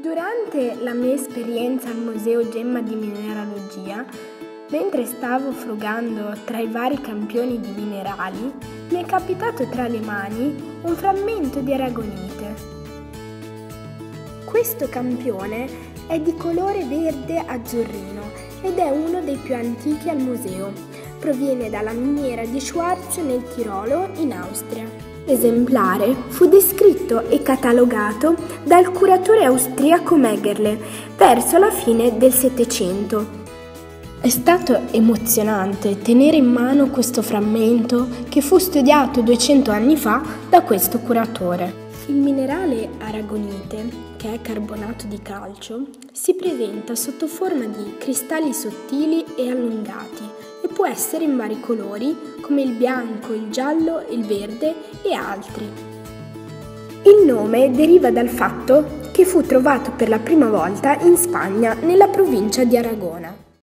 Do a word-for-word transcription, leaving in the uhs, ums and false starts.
Durante la mia esperienza al Museo Gemma di Mineralogia, mentre stavo frugando tra i vari campioni di minerali, mi è capitato tra le mani un frammento di aragonite. Questo campione è di colore verde azzurrino ed è uno dei più antichi al museo. Proviene dalla miniera di Schwaz nel Tirolo, in Austria. L'esemplare fu descritto e catalogato dal curatore austriaco Mägerle verso la fine del Settecento. È stato emozionante tenere in mano questo frammento che fu studiato duecento anni fa da questo curatore. Il minerale aragonite, che è carbonato di calcio, si presenta sotto forma di cristalli sottili e allungati e può essere in vari colori come il bianco, il giallo, il verde e altri. Il nome deriva dal fatto che fu trovato per la prima volta in Spagna nella provincia di Aragona.